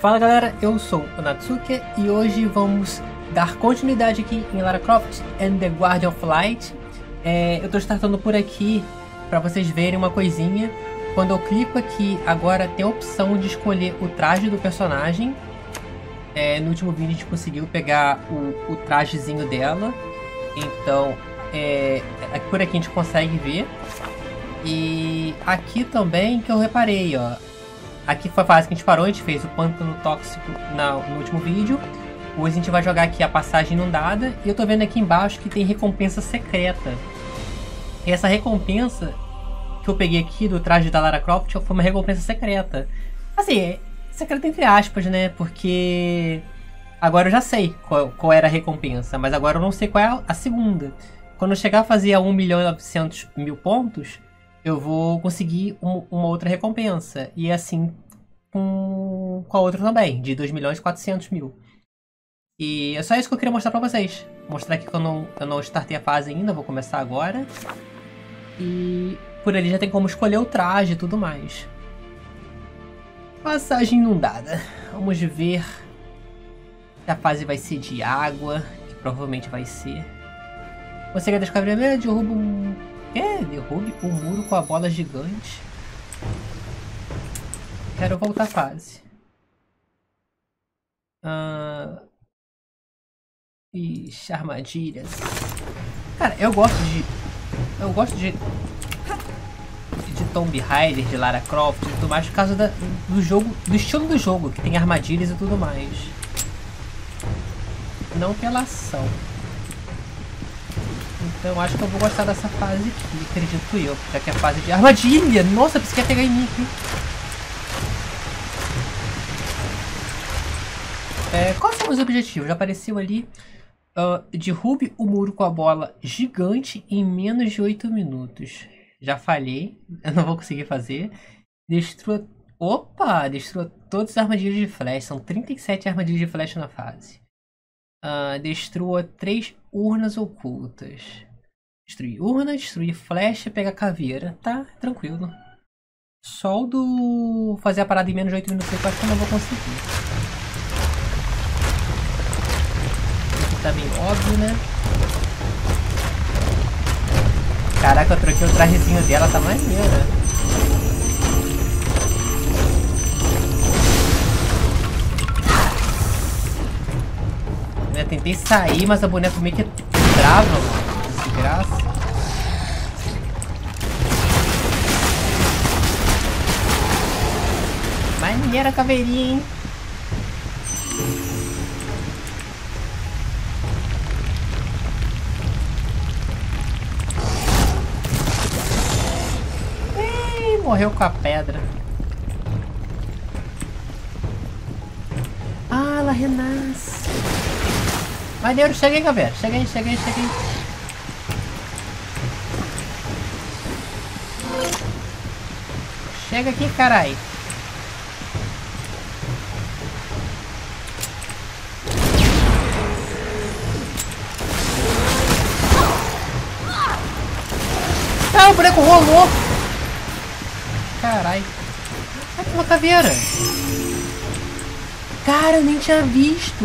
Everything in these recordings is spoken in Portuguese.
Fala galera, eu sou o Natsuke e hoje vamos dar continuidade aqui em Lara Croft and the Guardian of Light. Eu estou startando por aqui para vocês verem uma coisinha. Quando eu clico aqui, agora tem a opção de escolher o traje do personagem. No último vídeo a gente conseguiu pegar o trajezinho dela. Então, por aqui a gente consegue ver. E aqui também que eu reparei, ó. Aqui foi a fase que a gente parou, a gente fez o pântano tóxico no último vídeo. Hoje a gente vai jogar aqui a passagem inundada. E eu tô vendo aqui embaixo que tem recompensa secreta. E essa recompensa que eu peguei aqui do traje da Lara Croft foi uma recompensa secreta. Assim, secreta entre aspas, né? Porque agora eu já sei qual era a recompensa, mas agora eu não sei qual é a segunda. Quando eu chegar a fazer a 1.900.000 pontos, eu vou conseguir uma outra recompensa. E assim com a outra também, de 2.400.000. E é só isso que eu queria mostrar pra vocês. Mostrar aqui que eu não startei a fase ainda, vou começar agora. E por ali já tem como escolher o traje e tudo mais. Passagem inundada. Vamos ver se a fase vai ser de água, que provavelmente vai ser. Você quer descobrir mesmo? Derruba um... Derrube o muro com a bola gigante. Quero voltar à fase. Ixi, armadilhas. Cara, Eu gosto de Tomb Raider, de Lara Croft e tudo mais, por causa do jogo, do estilo do jogo, que tem armadilhas e tudo mais. Não pela ação. Então acho que eu vou gostar dessa fase aqui, acredito eu, já que é a fase de armadilha! Nossa, eu preciso pegar em mim aqui. Quais são os objetivos? Já apareceu ali. Derrube o muro com a bola gigante em menos de 8 minutos. Já falhei, eu não vou conseguir fazer. Destrua... Opa! Destrua todas as armadilhas de flash. São 37 armadilhas de flash na fase. Destrua 3 urnas ocultas. Destruir urna, destruir flash e pegar caveira. Tá, tranquilo. Só o do... fazer a parada em menos de 8 minutos eu acho que eu não vou conseguir. Isso tá bem óbvio, né? Caraca, eu troquei o trajezinho dela, tá maneiro, né? Eu tentei sair, mas a boneca meio que trava, mano. Desgraça. Maneira a caveirinha, hein? Morreu com a pedra. Ah, ela renasce. Maneiro, chega aí, galera. Chega aí, chega aí, chega aí. Chega aqui, carai. Ah, o boneco rolou. Carai. Ai, que uma caveira. Cara, eu nem tinha visto.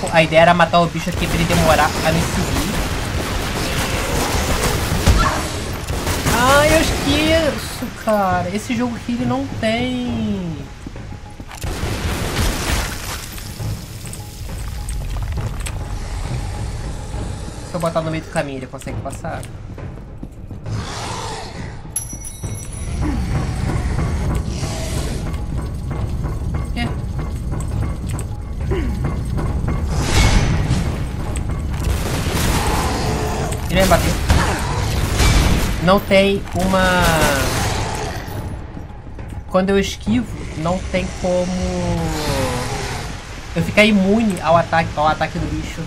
Pô, a ideia era matar o bicho aqui pra ele demorar a me seguir. Ai, eu esqueço, cara. Esse jogo aqui ele não tem. Se eu botar no meio do caminho, ele consegue passar? Não tem uma... Quando eu esquivo, não tem como eu ficar imune ao ataque do bicho.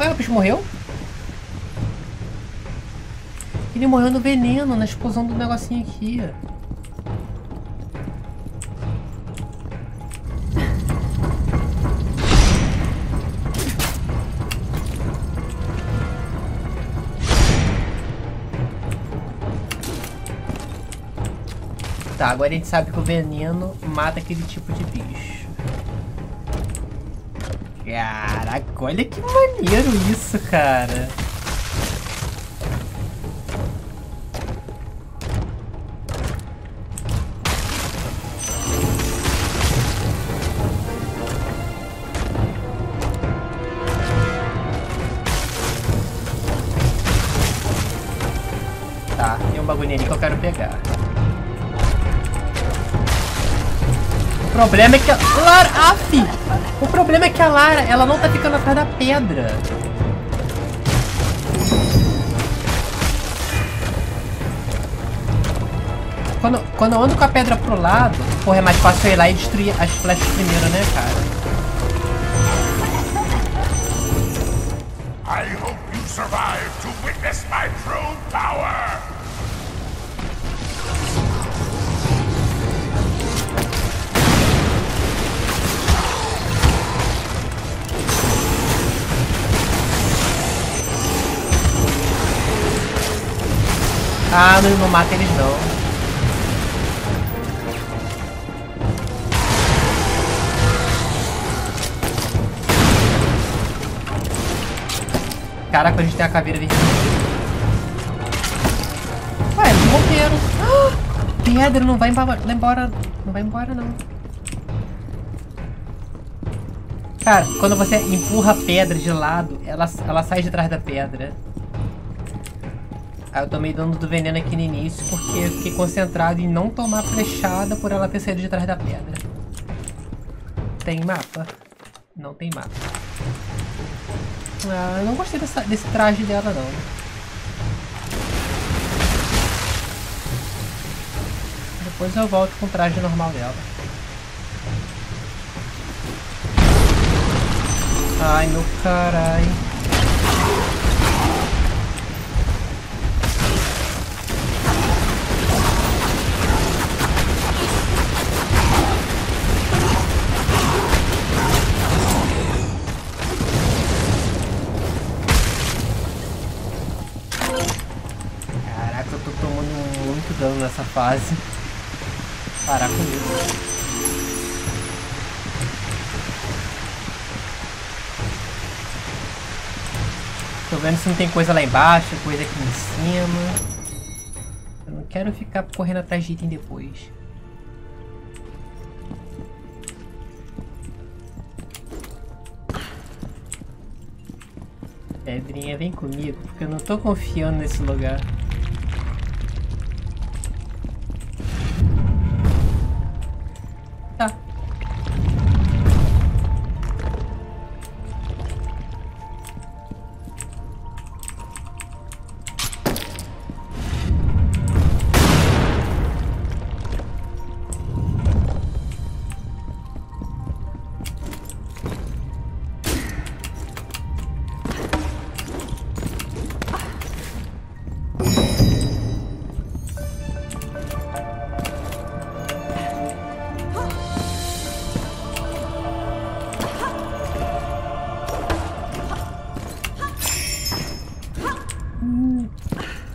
Ué, o bicho morreu? Ele morreu no veneno, na explosão do negocinho aqui. Tá, agora a gente sabe que o veneno mata aquele tipo de bicho. Caraca, olha que maneiro isso, cara. Tá, tem um bagulho ali que eu quero pegar. O problema é que a Lara... Aff! O problema é que a Lara, ela não tá ficando atrás da pedra. Quando eu ando com a pedra pro lado, porra, é mais fácil eu ir lá e destruir as flechas primeiro, né, cara? I hope you survive to witness my true power. Ah, não mata eles não. Caraca, a gente tem a caveira ali. Ué, eles morreram. Ah, pedra, não vai embora. Não vai embora não. Cara, quando você empurra a pedra de lado, ela sai de trás da pedra. Eu tomei dano do veneno aqui no início porque eu fiquei concentrado em não tomar flechada por ela ter saído de trás da pedra. Tem mapa? Não tem mapa. Ah, eu não gostei desse traje dela não. Depois eu volto com o traje normal dela. Ai meu caralho. Nessa fase, parar com isso. Tô vendo se não tem coisa lá embaixo, coisa aqui em cima. Eu não quero ficar correndo atrás de item depois. Pedrinha, vem comigo, porque eu não tô confiando nesse lugar.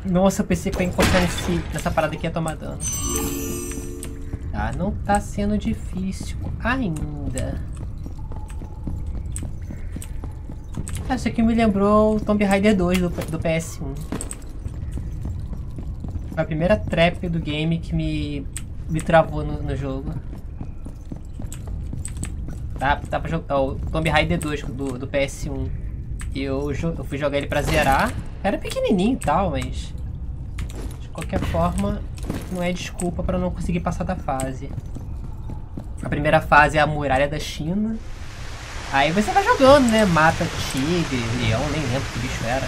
Nossa, eu pensei que eu ia encontrar nessa parada aqui ia tomar dano. Tá, não tá sendo difícil ainda. Ah, isso aqui me lembrou o Tomb Raider 2 do PS1. Foi a primeira trap do game que me travou no jogo. Tá pra jogar o Tomb Raider 2 do PS1. Eu fui jogar ele pra zerar. Era pequenininho e tal, mas... De qualquer forma, não é desculpa para não conseguir passar da fase. A primeira fase é a muralha da China. Aí você vai jogando, né? Mata tigre, leão, nem lembro que bicho era.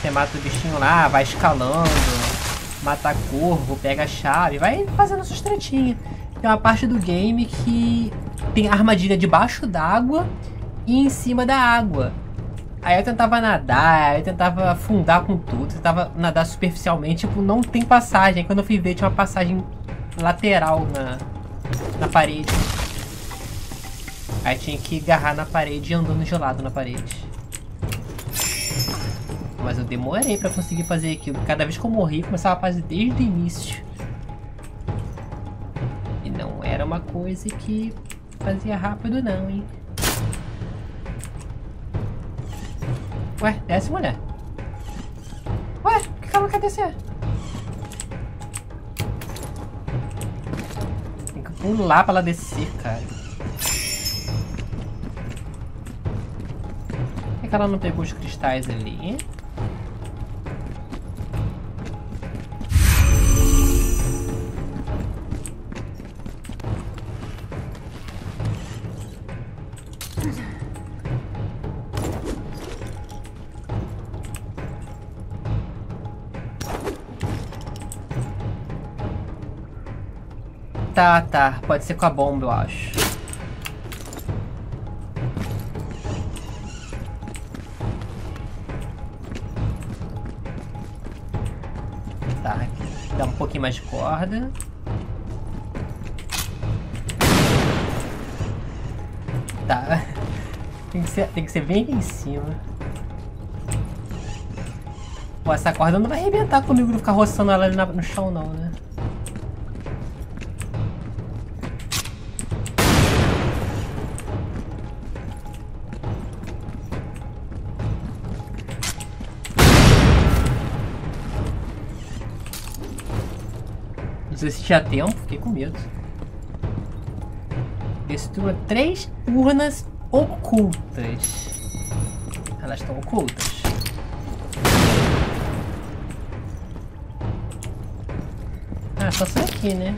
Você mata o bichinho lá, vai escalando, mata corvo, pega a chave, vai fazendo suas tretinhas. Tem uma parte do game que tem armadilha debaixo d'água e em cima da água. Aí eu tentava nadar, aí eu tentava afundar com tudo, tentava nadar superficialmente, tipo, não tem passagem. Aí quando eu fui ver, tinha uma passagem lateral na parede. Aí tinha que agarrar na parede e andando gelado na parede. Mas eu demorei pra conseguir fazer aquilo. Cada vez que eu morri, começava a fazer desde o início. coisa que fazia rápido não, hein? Ué, desce, mulher. Ué, por que ela não quer descer? Tem que pular pra ela descer, cara. Por que ela não pegou os cristais ali? Tá, tá. Pode ser com a bomba, eu acho. Tá, aqui dá um pouquinho mais de corda. Tá. Tem que ser bem aqui em cima. Pô, essa corda não vai arrebentar comigo de ficar roçando ela ali no chão, não, né? Não sei se tinha tempo, fiquei com medo. Destrua 3 urnas ocultas. Elas estão ocultas. Ah, só são aqui, né?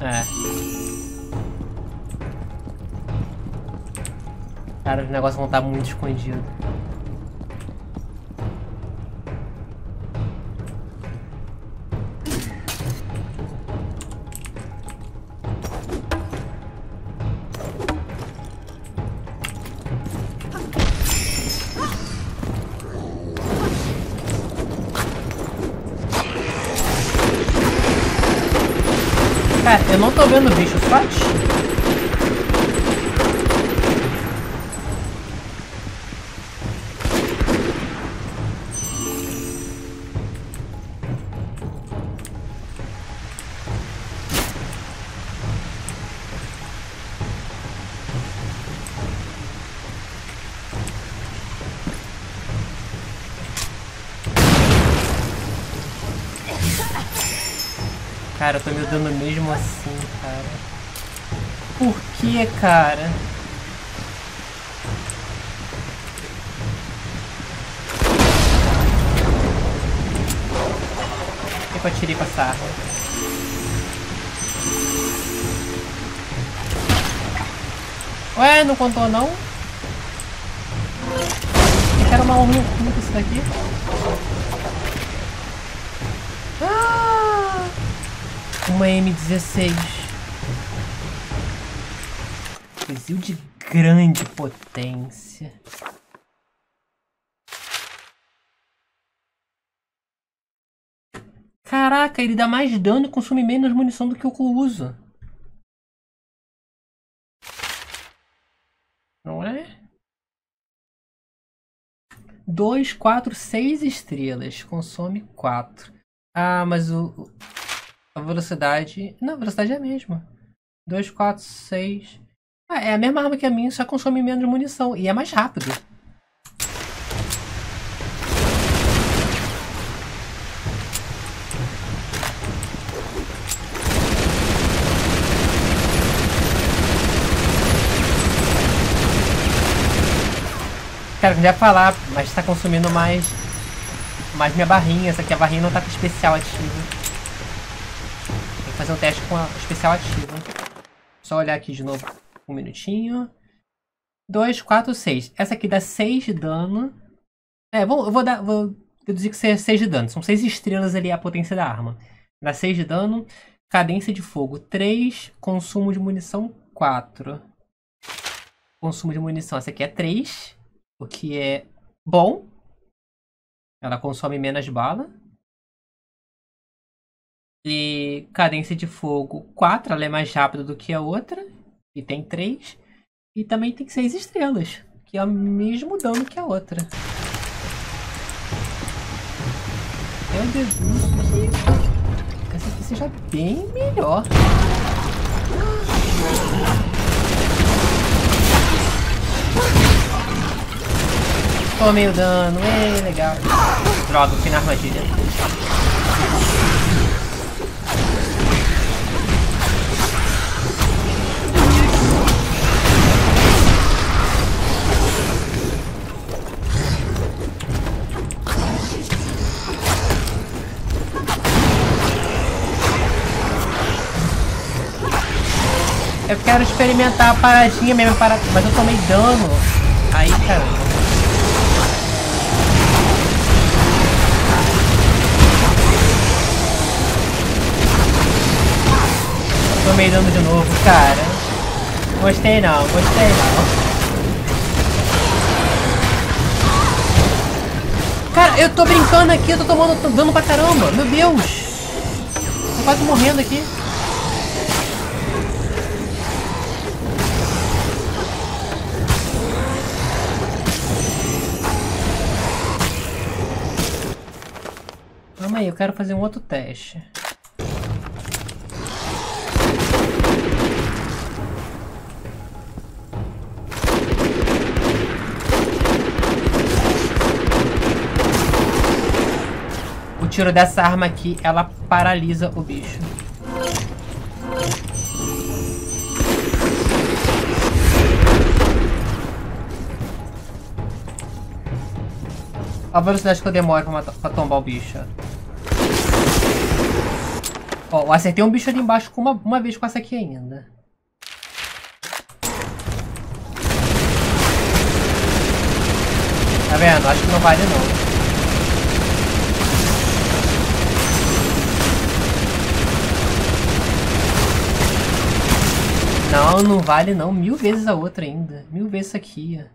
Ah. Cara, os negócios vão estar muito escondidos. Cara, eu não tô vendo o bicho, só cara, eu tô me dando mesmo assim, cara. Por que, cara? Por que eu atirei com essa arma? Ué, não contou não? Eu quero uma honra com isso daqui. Uma M16. Fuzil de grande potência. Caraca, ele dá mais dano e consome menos munição do que eu uso. Não é? 2, 4, 6 estrelas. Consome 4. Ah, mas o... A velocidade... Não, a velocidade é a mesma. 2, 4, 6... Ah, é a mesma arma que a minha, só consome menos munição. E é mais rápido. Cara, eu já ia falar, mas tá consumindo mais minha barrinha. Essa aqui, a barrinha não tá com especial ativo. Fazer um teste com a especial ativa. Só olhar aqui de novo. Um minutinho. 2, 4, 6. Essa aqui dá 6 de dano. É, vou deduzir que seja 6 de dano. São 6 estrelas ali a potência da arma. Dá 6 de dano. Cadência de fogo 3. Consumo de munição 4. Consumo de munição. Essa aqui é 3. O que é bom. Ela consome menos bala. E cadência de fogo 4, ela é mais rápida do que a outra. E tem 3. E também tem 6 estrelas, que é o mesmo dano que a outra. Eu deduzo que essa aqui se seja bem melhor. Tomei o dano, ei, legal. Droga, fui na armadilha. Eu quero experimentar a paradinha mesmo, mas eu tomei dano. Aí, caramba. Tomei dano de novo, cara. Gostei não, gostei não. Cara, eu tô brincando aqui, eu tô tomando dano pra caramba. Meu Deus. Tô quase morrendo aqui. Calma aí, eu quero fazer um outro teste. O tiro dessa arma aqui, ela paralisa o bicho. A velocidade que eu demoro pra tombar o bicho. Ó, eu acertei um bicho ali embaixo com uma vez com essa aqui ainda. Tá vendo? Acho que não vale não. Não, não vale não. 1000 vezes a outra ainda. 1000 vezes aqui, ó.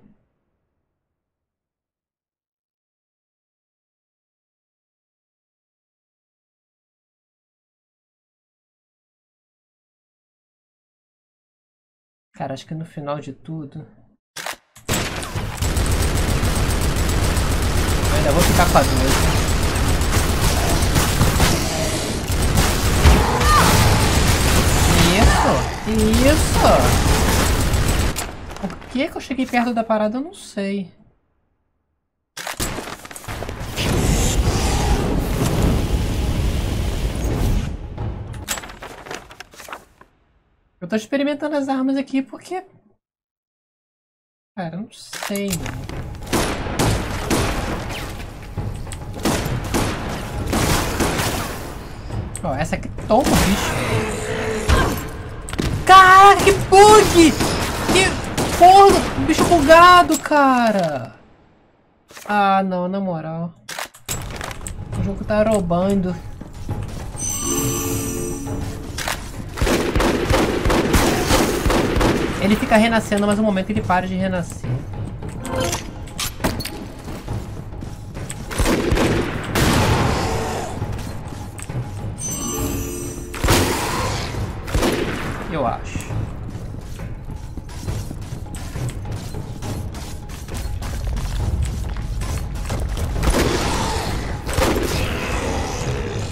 Cara, acho que no final de tudo... eu ainda vou ficar com a dúvida. Isso! Por que que eu cheguei perto da parada? Eu não sei. Eu tô experimentando as armas aqui porque... cara, eu não sei, mano. Ó, essa aqui toma o bicho. Caraca, que bug! Que porra! Bicho bugado, cara! Ah, não, na moral. O jogo tá roubando. Ele fica renascendo, mas no momento ele para de renascer. Eu acho.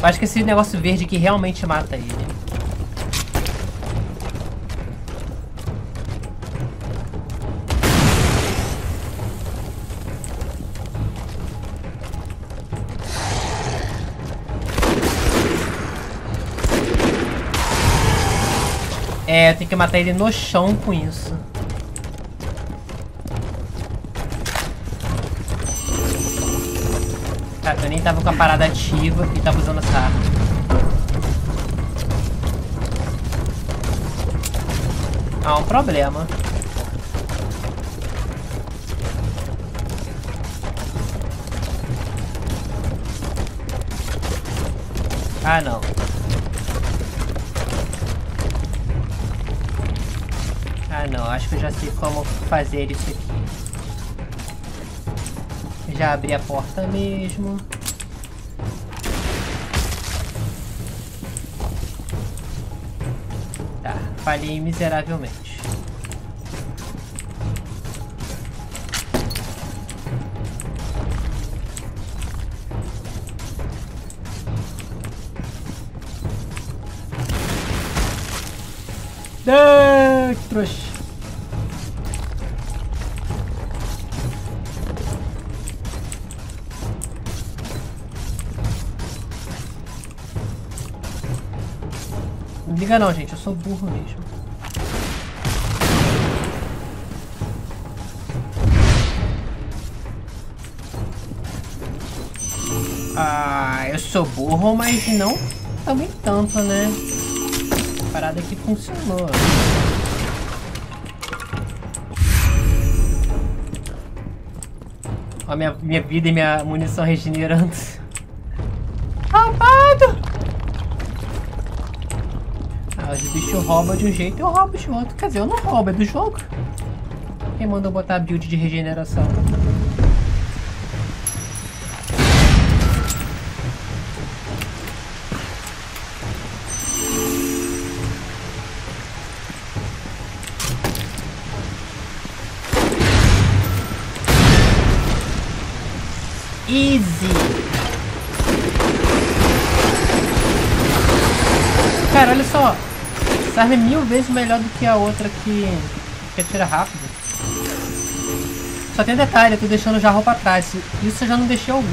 Acho que esse negócio verde que realmente mata ele. É, eu tenho que matar ele no chão com isso. Cara, eu nem tava com a parada ativa e tava usando essa arma. Ah, um problema. Ah, não. Ah não, acho que eu já sei como fazer isso aqui. Já abri a porta mesmo. Tá, falhei miseravelmente. Ah, que trouxa. Não liga não, gente. Eu sou burro mesmo. Ah, eu sou burro, mas não também tanto, né? A parada aqui funcionou. Ó, minha vida e minha munição regenerando. Roubado! Ah, os bichos roubam de um jeito e eu roubo de outro. Quer dizer, eu não roubo, é do jogo. Quem mandou botar a build de regeneração? Easy. Cara, olha só. Essa arma é 1000 vezes melhor do que a outra que atira rápido. Só tem um detalhe, eu tô deixando o jarro pra trás. Isso eu já não deixei algum.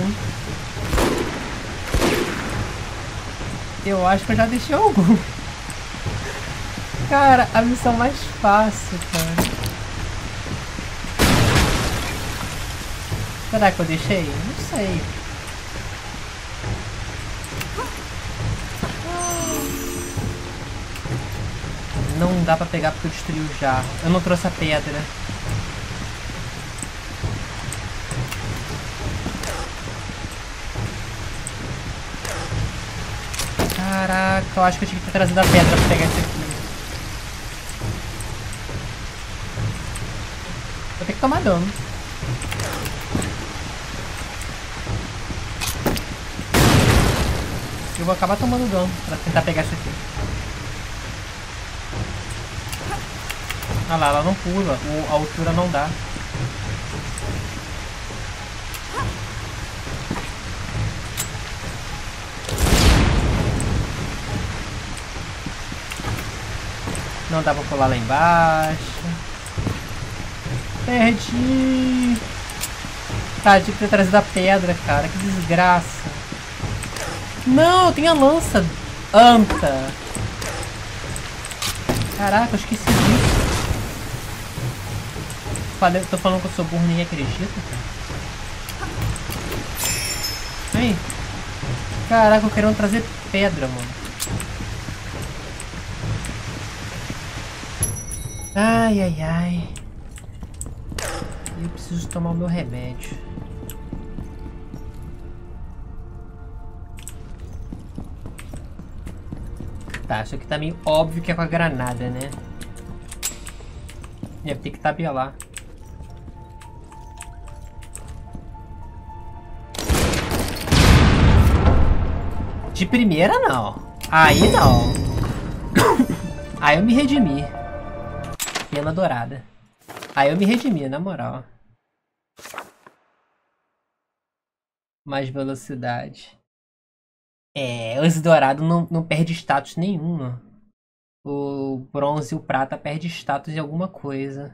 Eu acho que eu já deixei algum. Cara, a missão mais fácil, cara. Será que eu deixei? Não sei. Não dá pra pegar porque eu destruí o jarro. Eu não trouxe a pedra. Caraca, eu acho que eu tinha que ter trazido a pedra pra pegar isso aqui. Vou ter que tomar dano. Eu vou acabar tomando dano pra tentar pegar isso aqui. Ah lá, ela não pula, a altura não dá. Não dá pra pular lá embaixo. Perdi! Tá, tinha que ter trazido a pedra, cara, que desgraça. Não, eu tenho a lança anta. Caraca, eu esqueci disso. Falei, tô falando que eu sou burro, nem acredito. Vem. Caraca, eu quero trazer pedra, mano. Ai, ai, ai. Eu preciso tomar o meu remédio. Tá, isso aqui tá meio óbvio que é com a granada, né? Deve ter que tabelar. De primeira, não. Aí, não. Aí eu me redimi. Pena dourada. Aí eu me redimi, na moral. Mais velocidade. É, o dourado não perde status nenhum, ó. O bronze e o prata perde status de alguma coisa.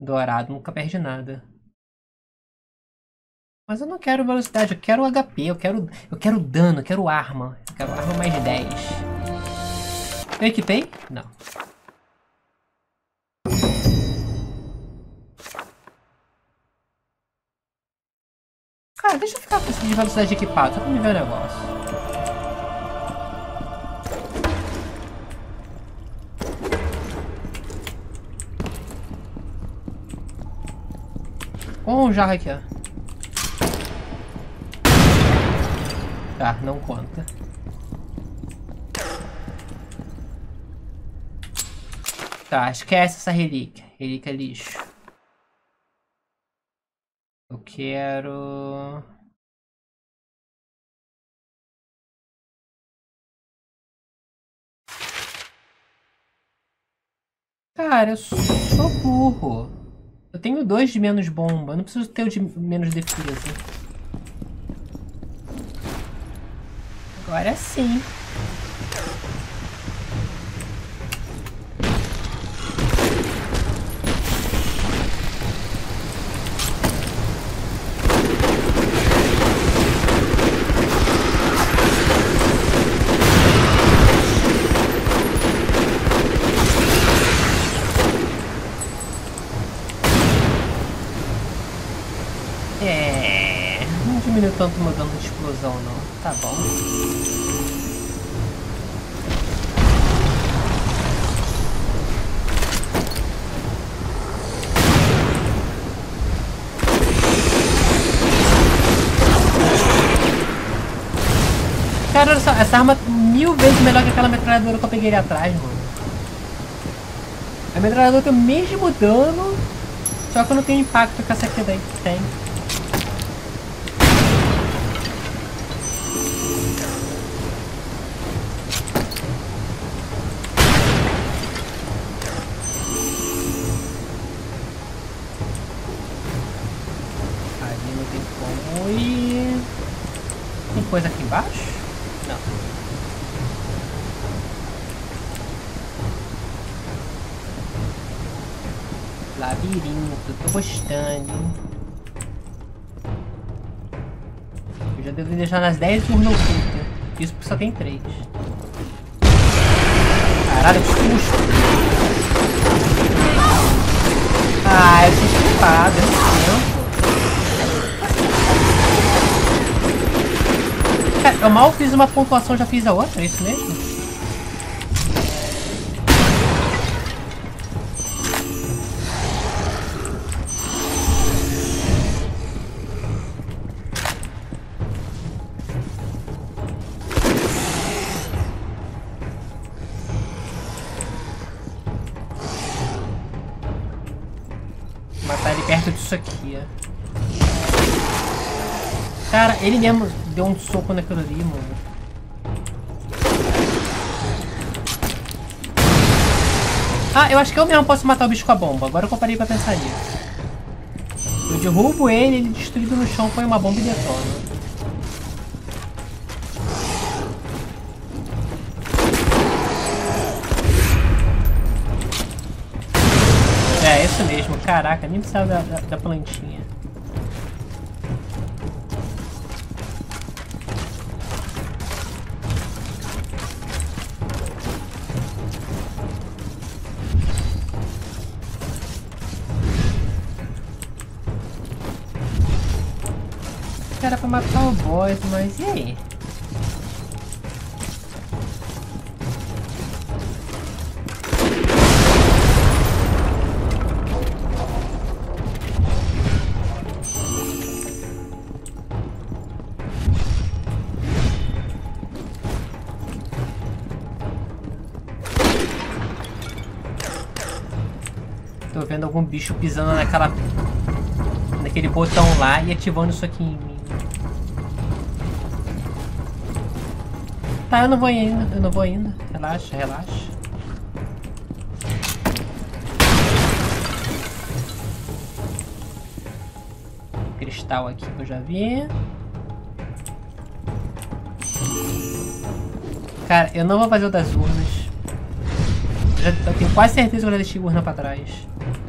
Dourado nunca perde nada. Mas eu não quero velocidade, eu quero HP, eu quero dano, eu quero arma. Eu quero arma mais de 10. Eu equipei? Não. Cara, deixa eu ficar com esse de velocidade equipado, só pra me ver o negócio. Um jarro aqui, ó. Tá, não conta. Tá, esquece essa relíquia. Relíquia é lixo. Eu quero... Cara, eu sou burro. Eu tenho 2 de menos bomba, eu não preciso ter o de menos defesa. Agora sim. tanto meu dano de explosão não. Tá bom. Cara, olha só, essa arma é 1000 vezes melhor que aquela metralhadora que eu peguei ali atrás, mano. A metralhadora tem o mesmo dano, só que eu não tenho impacto que essa aqui daí tem. Coisa aqui embaixo? Não. Labirinto, tô gostando. Eu já devo deixar nas 10 turnos ocultas. Isso porque só tem 3. Caralho, que susto! Ah, eu sou estupado, eu não. Eu mal fiz uma pontuação, já fiz a outra, é isso mesmo? Matar ele perto disso aqui, ó. Cara, ele mesmo deu um soco naquilo ali, mano. Ah, eu acho que eu mesmo posso matar o bicho com a bomba. Agora que eu parei pra pensar nisso. Eu derrubo ele, ele destruído no chão, põe uma bomba e detona. É, isso mesmo. Caraca, nem precisava da plantinha. Era pra matar o boss, mas e aí? Tô vendo algum bicho pisando naquele botão lá e ativando isso aqui em mim. Tá, eu não vou ainda. Relaxa. Cristal aqui que eu já vi. Cara, eu não vou fazer o das urnas. Eu tenho quase certeza que eu já deixei a urna pra trás.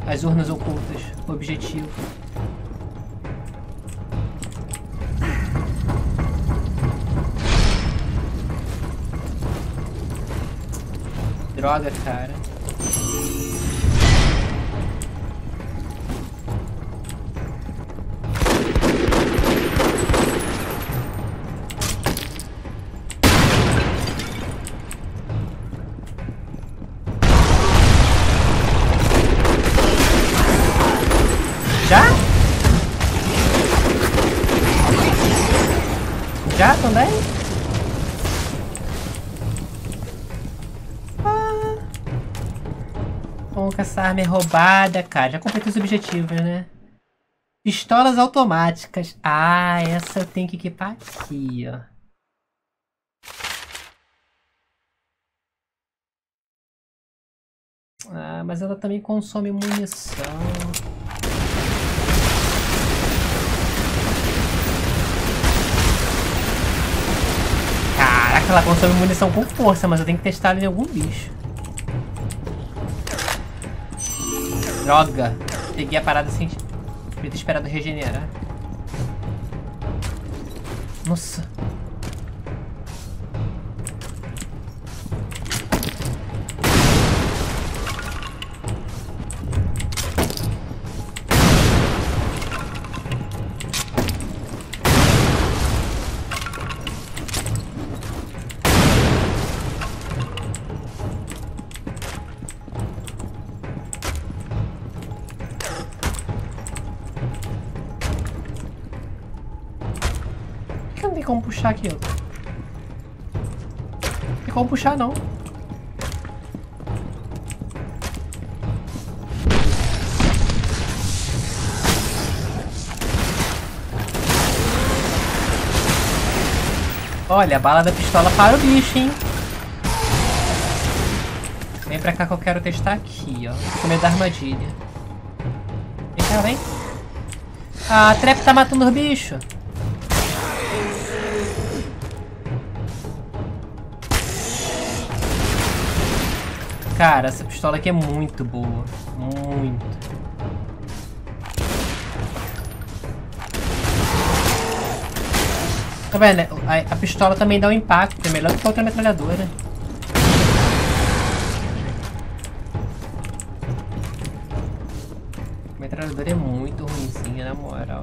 As urnas ocultas, o objetivo. Droga, cara. Já também? Essa arma é roubada, cara. Já completei os objetivos, né? Pistolas automáticas. Ah, essa eu tenho que equipar aqui, ó. Ah, mas ela também consome munição. Caraca, ela consome munição com força, mas eu tenho que testar ela em algum bicho. Droga! Peguei a parada sem... Devia ter esperado regenerar. Nossa! como puxar aqui, ó. Não tem como puxar, não. Olha, a bala da pistola para o bicho, hein? Vem pra cá que eu quero testar aqui, ó. Tô com medo da armadilha. Vem cá, vem. Ah, a trap tá matando os bichos. Cara, essa pistola aqui é muito boa. Muito. Tá vendo? A pistola também dá um impacto, é melhor do que a outra metralhadora. A metralhadora é muito ruimzinha, na moral.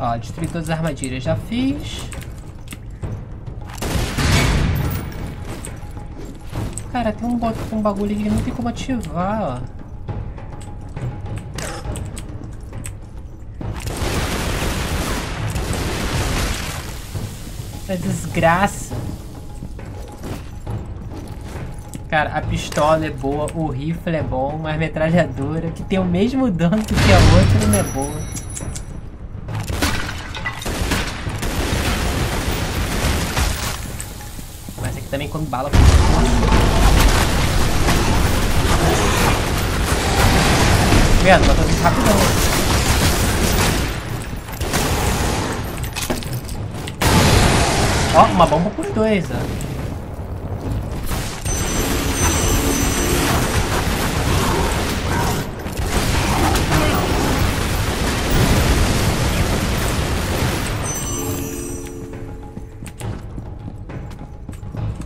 Ó, destruí todas as armadilhas, já fiz. Cara, tem um bagulho aqui que não tem como ativar, ó. É desgraça. Cara, a pistola é boa, o rifle é bom, mas a metralhadora, que tem o mesmo dano que a outra, não é boa. Mas aqui também quando bala... Vendo, matou muito rapidão. Ó, uma bomba por dois, ó.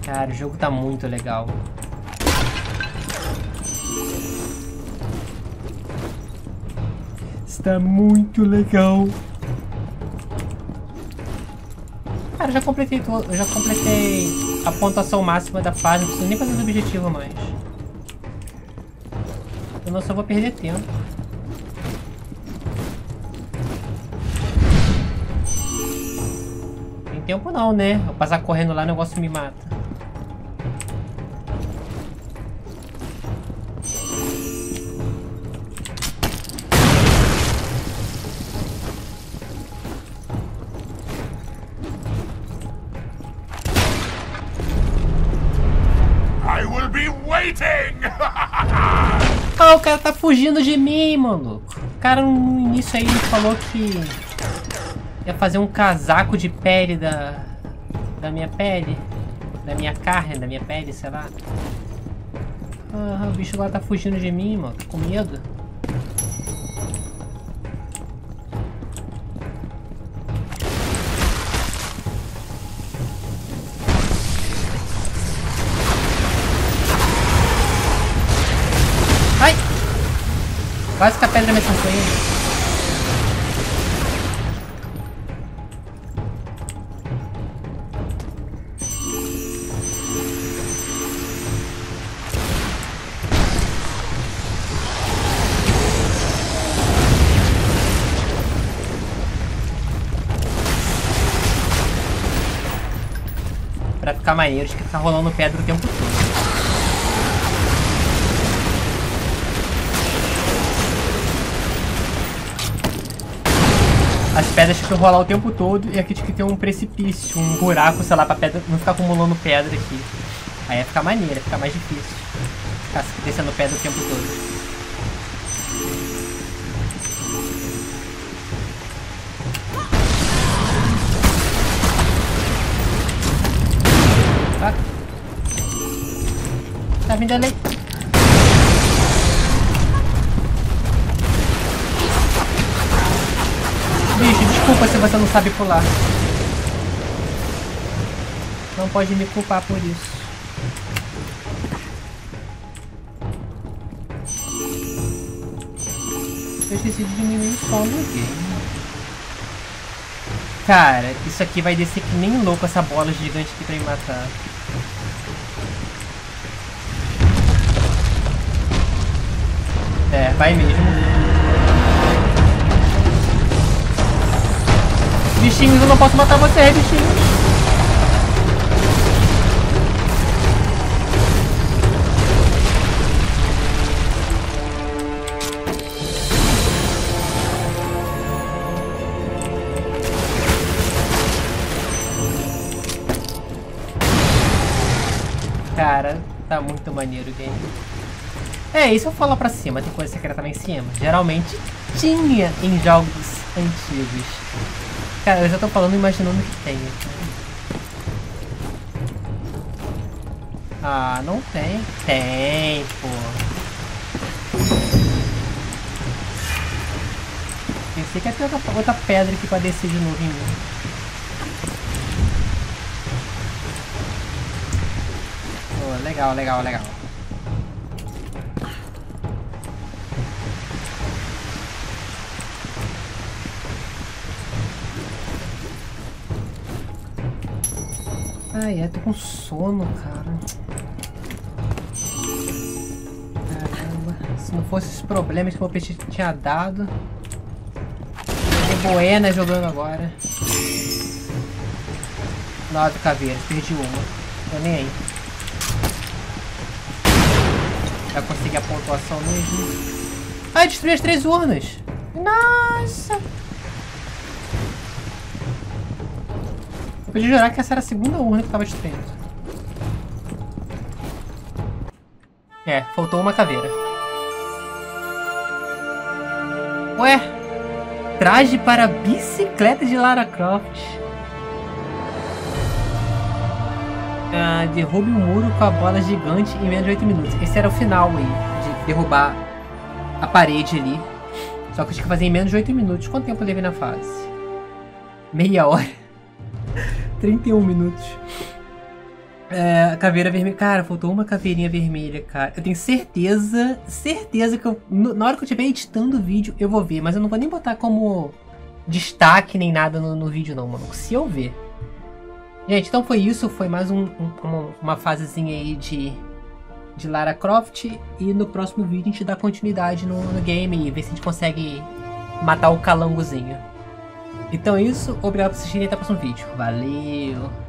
Cara, o jogo tá muito legal. Tá muito legal. Cara, eu já completei tudo. Eu já completei a pontuação máxima da fase. Não preciso nem fazer o objetivo mais. Eu não só vou perder tempo. Tem tempo não, né? Vou passar correndo lá, o negócio me mata. O cara tá fugindo de mim, maluco. O cara no início aí falou que ia fazer um casaco de pele da minha pele. Da minha carne, da minha pele, sei lá. Ah, o bicho agora tá fugindo de mim, mano. Tô com medo. Quase que a pedra me acertou pra ficar maneiro, acho que tá rolando pedra o tempo todo. As pedras tinham que rolar o tempo todo e aqui tinha que ter um precipício, um buraco, sei lá, pra pedra não ficar acumulando pedra aqui. Aí ia ficar maneiro, ia ficar mais difícil. Ficar descendo pedra o tempo todo. Ah. Tá vindo ali. Desculpa se você não sabe pular. Não pode me culpar por isso. Eu esqueci de diminuir o som do game. Cara, isso aqui vai descer que nem louco, essa bola gigante que vai me matar. vai mesmo. Bichinhos, eu não posso matar vocês, bichinhos. Cara, tá muito maneiro o game. É, isso eu falo pra cima, tem coisa secreta lá em cima. Geralmente tinha em jogos antigos. Cara, eu já tô falando imaginando que tem. Ah, não tem. Tem, pô. Pensei que ia ter outra pedra aqui pra descer de novo em mim. Legal, legal, legal. Ai, eu tô com sono, cara. Caramba, se não fosse os problemas que o meu peixe tinha dado. Tem Boena jogando agora. Nossa, caveira, perdi uma. Tô nem aí. Vai conseguir a pontuação mesmo. Ah, destruí as 3 urnas. Nossa. Eu podia jurar que essa era a segunda urna que eu tava destruindo. É, faltou uma caveira. Ué. Traje para bicicleta de Lara Croft. Ah, derrube um muro com a bola gigante em menos de 8 minutos. Esse era o final aí, de derrubar a parede ali. Só que eu tinha que fazer em menos de 8 minutos. Quanto tempo eu levei na fase? Meia hora. 31 minutos. É, caveira vermelha. Cara, faltou uma caveirinha vermelha, cara. Eu tenho certeza, que eu, na hora que eu estiver editando o vídeo, eu vou ver. Mas eu não vou nem botar como destaque nem nada no vídeo não, mano. Se eu ver... Gente, então foi isso, foi mais uma fasezinha aí de Lara Croft, e no próximo vídeo a gente dá continuidade no game e ver se a gente consegue matar o calangozinho. Então é isso, obrigado por assistirem e até o próximo vídeo. Valeu!